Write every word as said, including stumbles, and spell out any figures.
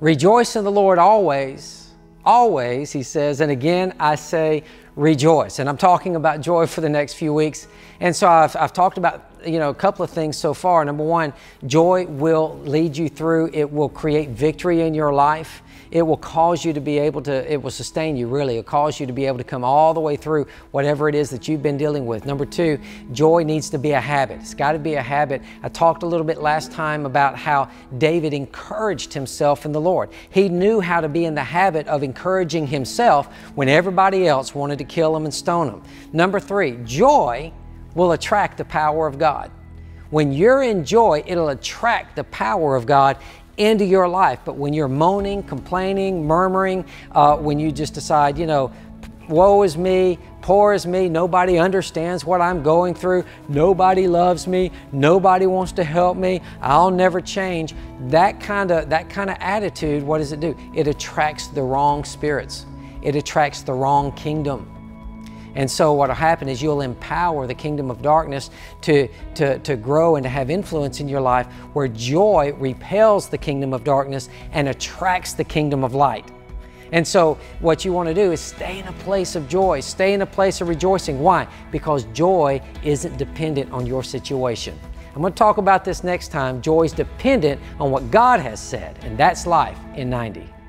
Rejoice in the Lord always, always, he says, and again I say rejoice. And I'm talking about joy for the next few weeks. And so I've, I've talked about, you know, a couple of things so far. Number one, joy will lead you through. It will create victory in your life. It will cause you to be able to, it will sustain you really. It'll cause you to be able to come all the way through whatever it is that you've been dealing with. Number two, joy needs to be a habit. It's got to be a habit. I talked a little bit last time about how David encouraged himself in the Lord. He knew how to be in the habit of encouraging himself when everybody else wanted to kill him and stone him. Number three, joy will attract the power of God. When you're in joy, it'll attract the power of God into your life. But when you're moaning, complaining, murmuring, uh, when you just decide, you know, woe is me, poor is me, nobody understands what I'm going through, nobody loves me, nobody wants to help me, I'll never change, that kind of that kind of attitude, what does it do? It attracts the wrong spirits. It attracts the wrong kingdom. And so what will happen is you'll empower the kingdom of darkness to, to, to grow and to have influence in your life, where joy repels the kingdom of darkness and attracts the kingdom of light. And so what you want to do is stay in a place of joy, stay in a place of rejoicing. Why? Because joy isn't dependent on your situation. I'm going to talk about this next time. Joy is dependent on what God has said, and that's life in ninety.